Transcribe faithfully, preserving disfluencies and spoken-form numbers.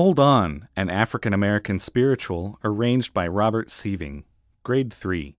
Hold On, an African-American spiritual arranged by Robert Sieving, grade three.